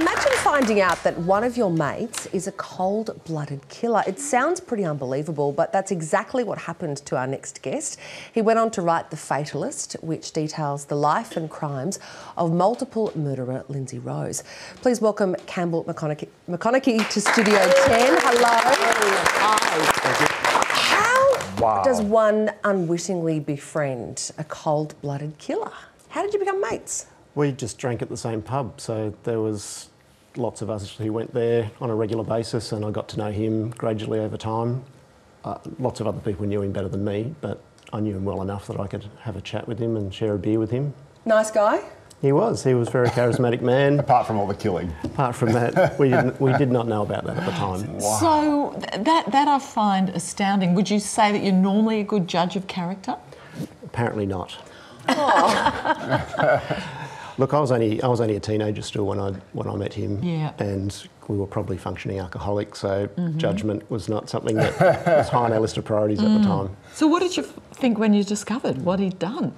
Imagine finding out that one of your mates is a cold-blooded killer. It sounds pretty unbelievable, but that's exactly what happened to our next guest. He went on to write The Fatalist, which details the life and crimes of multiple murderer Lindsay Rose. Please welcome Campbell McConachie to Studio 10. Hello. How does one unwittingly befriend a cold-blooded killer? How did you become mates? We just drank at the same pub, so there was lots of us who went there on a regular basis, and I got to know him gradually over time. Lots of other people knew him better than me, but I knew him well enough that I could have a chat with him and share a beer with him. Nice guy? He was a very charismatic man. Apart from all the killing. Apart from that, we did not know about that at the time. Wow. So that I find astounding. Would you say that you're normally a good judge of character? Apparently not. Oh. Look, I was only a teenager still when I met him, and we were probably functioning alcoholics, so judgment was not something that was high on our list of priorities at the time. So what did you think when you discovered what he'd done?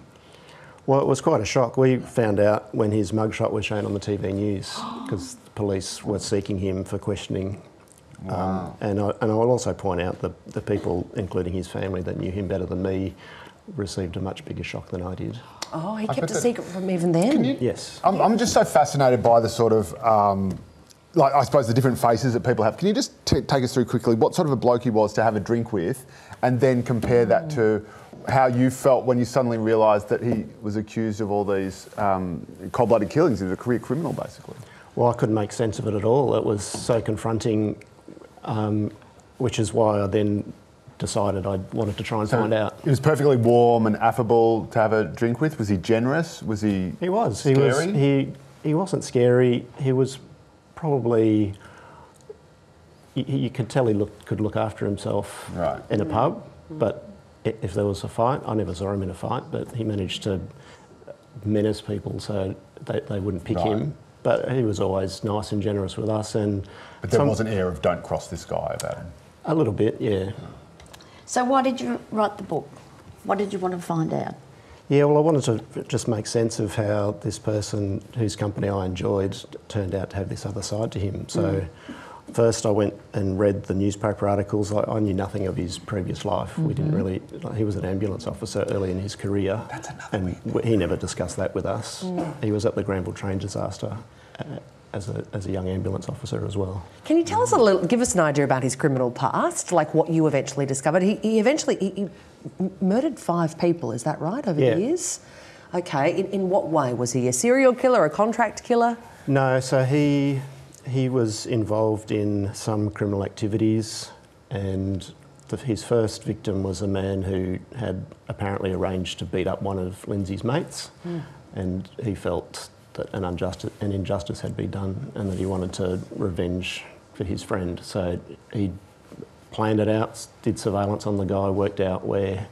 Well, it was quite a shock. We found out when his mugshot was shown on the TV news because the police were seeking him for questioning. Wow. And I will also point out that the people, including his family, that knew him better than me received a much bigger shock than I did. Oh, he kept a secret from even then? Yes. I'm just so fascinated by the sort of, like, I suppose the different faces that people have. Can you just take us through quickly what sort of a bloke he was to have a drink with and then compare that to how you felt when you suddenly realised that he was accused of all these cold-blooded killings? He was a career criminal, basically. Well, I couldn't make sense of it at all. It was so confronting, which is why I then decided I wanted to try and find out. He was perfectly warm and affable to have a drink with. Was he generous? Was he? He was. Scary? He wasn't scary. He was probably. You could tell he could look after himself in a pub, but if there was a fight, I never saw him in a fight. But he managed to menace people so they wouldn't pick him. But he was always nice and generous with us. And but there was an air of don't cross this guy about him. A little bit, yeah. So why did you write the book? What did you want to find out? Yeah, well, I wanted to just make sense of how this person, whose company I enjoyed, turned out to have this other side to him. So first I went and read the newspaper articles. I knew nothing of his previous life. We didn't really... Like, he was an ambulance officer early in his career. That's another weird. He never discussed that with us. Mm. He was at the Granville train disaster as a young ambulance officer as well. Can you tell us a little, give us an idea about his criminal past, like what you eventually discovered? He murdered 5 people, is that right, over the years? Okay, in what way? Was he a serial killer, a contract killer? No, so he was involved in some criminal activities, and his first victim was a man who had apparently arranged to beat up one of Lindsay's mates, and he felt that an injustice had been done and that he wanted to revenge for his friend. So he planned it out, did surveillance on the guy, worked out where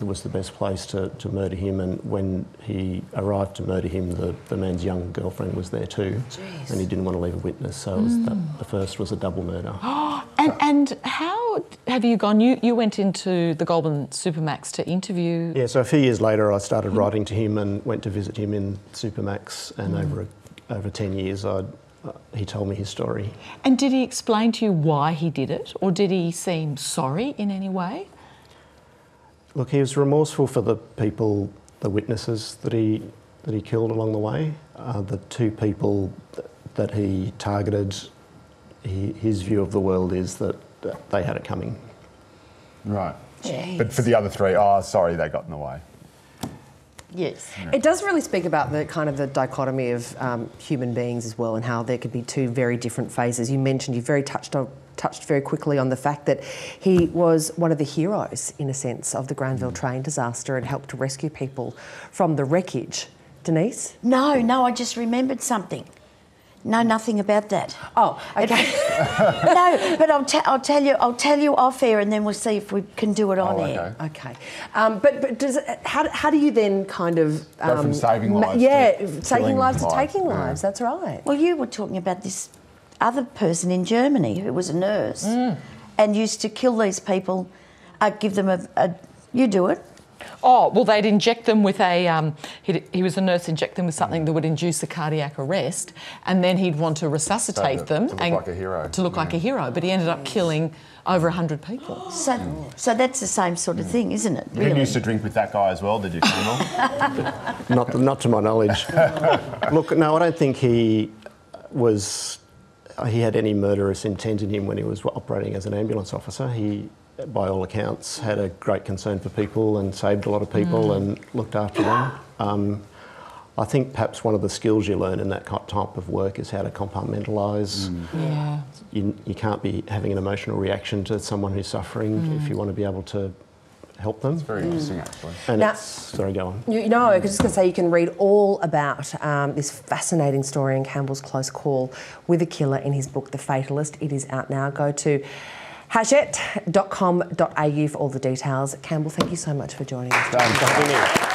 was the best place to murder him, and when he arrived to murder him, the man's young girlfriend was there too. Jeez. And he didn't want to leave a witness, so it was the first was a double murder. And how have you gone? You went into the Goulburn Supermax to interview... Yeah, so a few years later I started writing to him and went to visit him in Supermax, and over 10 years he told me his story. And did he explain to you why he did it, or did he seem sorry in any way? Look, he was remorseful for the people, the witnesses that he killed along the way. The 2 people that he targeted, his view of the world is that they had it coming. Right. Jeez. But for the other 3, sorry, they got in the way. Yes. Yeah. It does really speak about the kind of the dichotomy of human beings as well, and how there could be 2 very different phases. You mentioned you touched very quickly on the fact that he was one of the heroes, in a sense, of the Granville train disaster and helped to rescue people from the wreckage. Denise? No, I just remembered something. No, nothing about that. Oh, okay. No, but I'll tell you off air, and then we'll see if we can do it on air. Okay. But how do you then kind of go from saving lives? Yeah, saving lives to taking lives. That's right. Well, you were talking about this other person in Germany who was a nurse and used to kill these people, give them a... You do it. Oh, well, they'd inject them with a, he was a nurse, inject them with something that would induce a cardiac arrest, and then he'd want to resuscitate them. To look like a hero. To look like a hero, but he ended up killing over 100 people. So that's the same sort of thing, isn't it? Really? You used to drink with that guy as well, did you? Not to my knowledge. Look, no, I don't think he had any murderous intent in him when he was operating as an ambulance officer. He, by all accounts, had a great concern for people and saved a lot of people and looked after them. I think perhaps one of the skills you learn in that type of work is how to compartmentalise. Yeah. You can't be having an emotional reaction to someone who's suffering if you want to be able to help them. It's very interesting, actually. And now, sorry, go on. No, I was just going to say you can read all about this fascinating story in Campbell's close call with a killer in his book, The Fatalist. It is out now. Go to Hachette.com.au for all the details. Campbell, thank you so much for joining us.